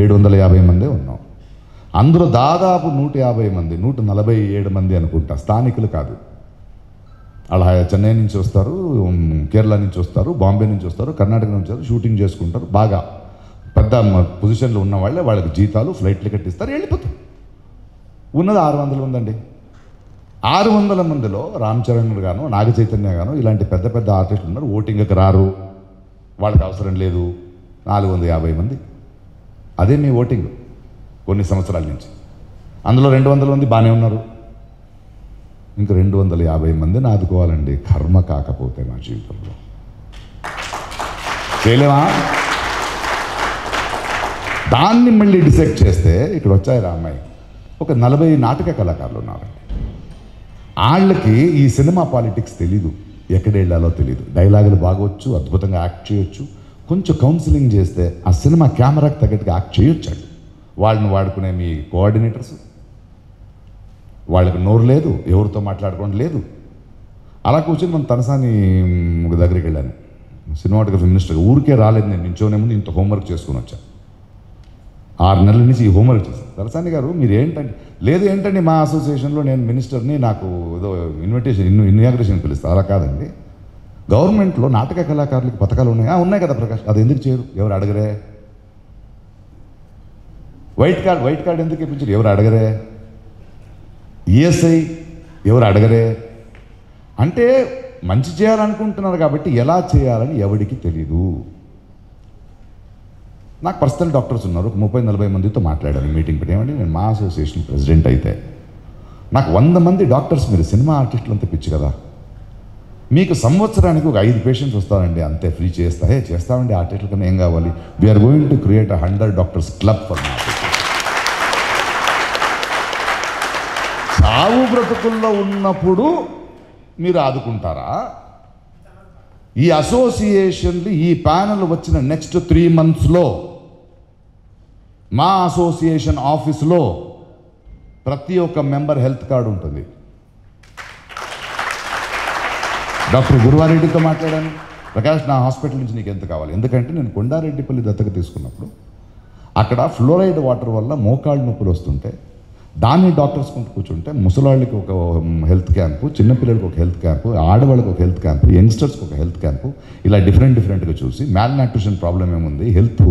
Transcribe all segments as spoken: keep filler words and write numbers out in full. ఏడు వందల యాభై మంది ఉన్నాం. అందరూ దాదాపు నూట యాభై మంది నూట నలభై ఏడు మంది అనుకుంటా, స్థానికులు కాదు. అలా చెన్నై నుంచి వస్తారు, కేరళ నుంచి వస్తారు, బాంబే నుంచి వస్తారు, కర్ణాటక నుంచి వస్తారు, షూటింగ్ చేసుకుంటారు. బాగా పెద్ద పొజిషన్లో ఉన్న వాళ్ళే వాళ్ళకి జీతాలు ఫ్లైట్ టికెట్ ఇస్తారు, వెళ్ళిపోతారు. ఉన్నది ఆరు వందల మంది అండి. ఆరు వందల మందిలో రామ్ చరణ్ గాను నాగ చైతన్య గాను ఇలాంటి పెద్ద పెద్ద ఆర్టిస్టులు ఉన్నారు. ఓటింగ్కి రారు, వాళ్ళకి అవసరం లేదు. నాలుగు వందల యాభై మంది, అదే మీ ఓటింగ్ కొన్ని సంవత్సరాల నుంచి. అందులో రెండు వందల మంది బాగానే ఉన్నారు, ఇంకా రెండు వందల యాభై మందిని ఆదుకోవాలండి. కర్మ కాకపోతే మా జీవితంలో చేయలేమా? దాన్ని మళ్ళీ డిసెక్ట్ చేస్తే ఇక్కడ వచ్చాయి రా అమ్మాయి, ఒక నలభై నాటక కళాకారులు ఉన్నారండి. వాళ్ళకి ఈ సినిమా పాలిటిక్స్ తెలీదు, ఎక్కడేళ్ళాలో తెలీదు. డైలాగులు బాగొచ్చు, అద్భుతంగా యాక్ట్ చేయొచ్చు, కొంచెం కౌన్సిలింగ్ చేస్తే ఆ సినిమా కెమెరాకి తగ్గట్టుగా యాక్ట్ చేయొచ్చాడు. వాళ్ళని వాడుకునే మీ కోఆర్డినేటర్స్, వాళ్ళకి నోరు లేదు, ఎవరితో మాట్లాడుకోవడం లేదు. అలా కూర్చొని మనం తనసాని ఒక దగ్గరికి వెళ్ళాను, సినిమాటోగ్రఫీ మినిస్టర్గా. ఊరికే రాలేదు నేను, నించోనే ముందు ఇంత హోంవర్క్ చేసుకుని వచ్చాను. ఆరు నెలల నుంచి ఈ హోంవర్క్ చేశాను. తలసాని గారు మీరు ఏంటంటే, లేదు ఏంటండి మా అసోసియేషన్లో నేను మినిస్టర్ని, నాకు ఏదో ఇన్విటేషన్ ఇన్ ఇన్యాగ్రేషన్ పిలుస్తా. అలా కాదండి, గవర్నమెంట్లో నాటక కళాకారులకు పథకాలు ఉన్నాయా? ఉన్నాయి కదా ప్రకాష్, అది ఎందుకు చేయరు? ఎవరు అడగరే? వైట్ కార్డ్ వైట్ కార్డ్ ఎందుకు ఇప్పించారు? ఎవరు అడగరే? ఈఎస్ఐ ఎవరు అడగరే? అంటే మంచి చేయాలనుకుంటున్నారు కాబట్టి ఎలా చేయాలని ఎవరికి తెలీదు. నాకు పర్సనల్ డాక్టర్స్ ఉన్నారు, ఒక ముప్పై నలభై మందితో మాట్లాడాను మీటింగ్ పెట్టి. ఏమంటే నేను మా అసోసియేషన్ ప్రెసిడెంట్ అయితే నాకు వంద మంది డాక్టర్స్, మీరు సినిమా ఆర్టిస్టులు అంతా పిచ్చి కదా, మీకు సంవత్సరానికి ఒక ఐదు పేషెంట్స్ వస్తారండి, అంతే ఫ్రీ చేస్తా. హే చేస్తామండి, ఆర్టిస్టుల కన్నా ఏం కావాలి? We're going to create a hundred doctors club for నా. సావు బ్రతుకుల్లో ఉన్నప్పుడు మీరు ఆదుకుంటారా? ఈ అసోసియేషన్లు ఈ ప్యానల్ వచ్చిన నెక్స్ట్ త్రీ మంత్స్లో మా అసోసియేషన్ ఆఫీస్లో ప్రతి ఒక్క మెంబర్ హెల్త్ కార్డు ఉంటుంది. డాక్టర్ గురువారెడ్డితో మాట్లాడాను, ప్రకాష్ నా హాస్పిటల్ నుంచి నీకు ఎంత కావాలి? ఎందుకంటే నేను కొండారెడ్డిపల్లి దత్తక తీసుకున్నప్పుడు అక్కడ ఫ్లోరైడ్ వాటర్ వల్ల మోకాళ్ళు నొప్పులు వస్తుంటే దాన్ని డాక్టర్స్ కొంటూ కూర్చుంటే ముసలాళ్ళకి ఒక హెల్త్ క్యాంపు, చిన్నపిల్లలకి ఒక హెల్త్ క్యాంపు, ఆడవాళ్ళకి ఒక హెల్త్ క్యాంపు, యంగ్స్టర్స్కి ఒక హెల్త్ క్యాంపు, ఇలా డిఫరెంట్ డిఫరెంట్గా చూసి మ్యాల్ న్యూట్రిషన్ ప్రాబ్లం ఏముంది, హెల్త్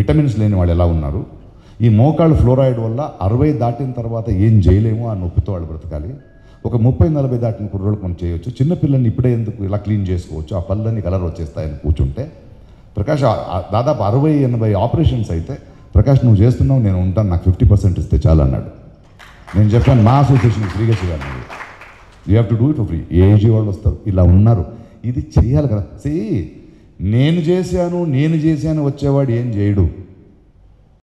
విటమిన్స్ లేని వాళ్ళు ఎలా ఉన్నారు, ఈ మోకాళ్ళు ఫ్లోరైడ్ వల్ల అరవై దాటిన తర్వాత ఏం చేయలేము, ఆ నొప్పితో వాళ్ళు బ్రతకాలి. ఒక ముప్పై నలభై దాటిన కుర్రోళ్ళకి మనం చేయవచ్చు, చిన్నపిల్లల్ని ఇప్పుడే ఎందుకు ఇలా క్లీన్ చేసుకోవచ్చు, ఆ పళ్ళని కలర్ వచ్చేస్తాయని కూర్చుంటే ప్రకాష్ దాదాపు అరవై ఎనభై ఆపరేషన్స్ అయితే ప్రకాష్ నువ్వు చేస్తున్నావు, నేను ఉంటాను, నాకు ఫిఫ్టీ పర్సెంట్ ఇస్తే చాలా అన్నాడు. నేను చెప్పాను మా అసోసియేషన్ ఫ్రీగా చేయాలి, you have to do it for free, AG వాళ్ళు వస్తారు, ఇలా ఉన్నారు, ఇది చేయాలి కదా. సీ నేను చేశాను నేను చేశాను వచ్చేవాడు ఏం చేయడు.